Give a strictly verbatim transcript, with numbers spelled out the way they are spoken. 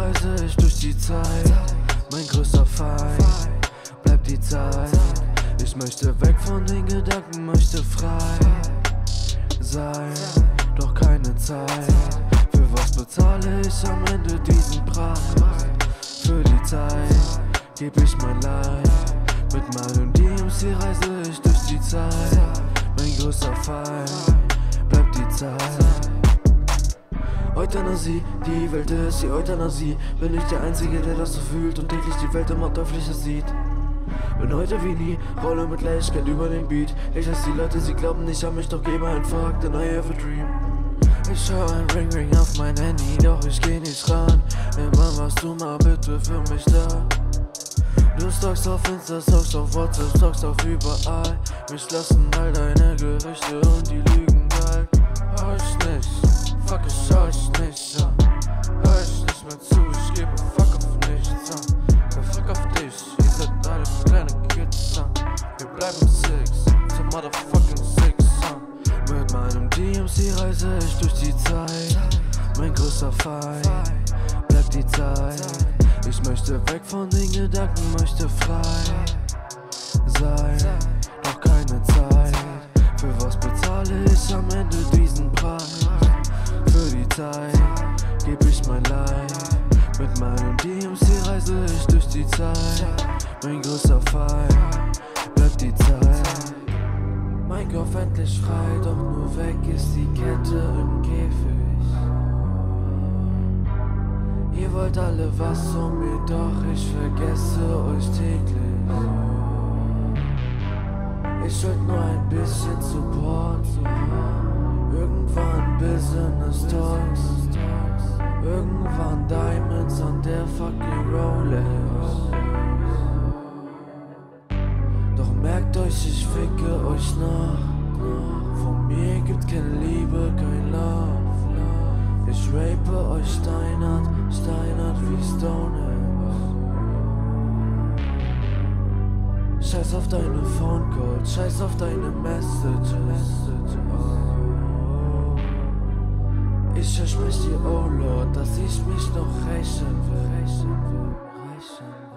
reise ich durch die Zeit. Mein größter Feind bleibt die Zeit. Ich möchte weg von den Gedanken, möchte frei sein. Doch keine Zeit. Für was bezahle ich am Ende diesen Preis? Für die Zeit geb ich mein Leid. Mit meinem D M C reise ich durch die Zeit. Mein größter Feind bleibt die Zeit. Euthanasie, die Welt ist die Euthanasie. Bin ich der Einzige, der das so fühlt und täglich die Welt immer deutlicher sieht. Bin heute wie nie, rolle mit Leichtigkeit über den Beat. Ich hasse die Leute, sie glauben nicht an mich, doch gebe ein Fuck, denn I have a dream. Ich hör ein Ring Ring auf mein Handy, doch ich geh nicht ran. Immer warst du mal bitte für mich da. Du stalkst auf Insta, stalkst auf WhatsApp, stalkst auf überall. Mich lassen all deine Gerüchte und die Lügen kalt. Hör ich nicht, fuck ich hör ich nicht an. Hör ich nicht mehr zu, ich gebe fuck auf nichts an. Hör fuck auf dich, ihr seid alle kleine Kids an. Wir bleiben six, to motherfucking six an. Mit meinem D M C reise ich durch die Zeit. Mein größter Feind bleibt die Zeit. Ich möchte weg von den Gedanken, möchte frei sein, doch keine Zeit. Für was bezahle ich am Ende diesen Preis? Für die Zeit geb ich mein Leid. Mit meinem D M C reise ich durch die Zeit. Mein größter Feind bleibt die Zeit. Mein Kopf endlich frei, doch nur weg ist die Kette im Käfig. Ihr wollt alle was von mir, doch ich vergesse euch täglich. Ich schuld nur ein bisschen Support, irgendwann Business Talks, irgendwann Diamonds an der fucking Rolex. Doch merkt euch, ich ficke euch nach. Von mir gibt's keine Liebe, kein Love. Ich rape euch steinert, steinert wie Stonehenge. Scheiß auf deine Phone Call, scheiß auf deine Messages. Ich versprich dir, oh Lord, dass ich mich noch rächen will.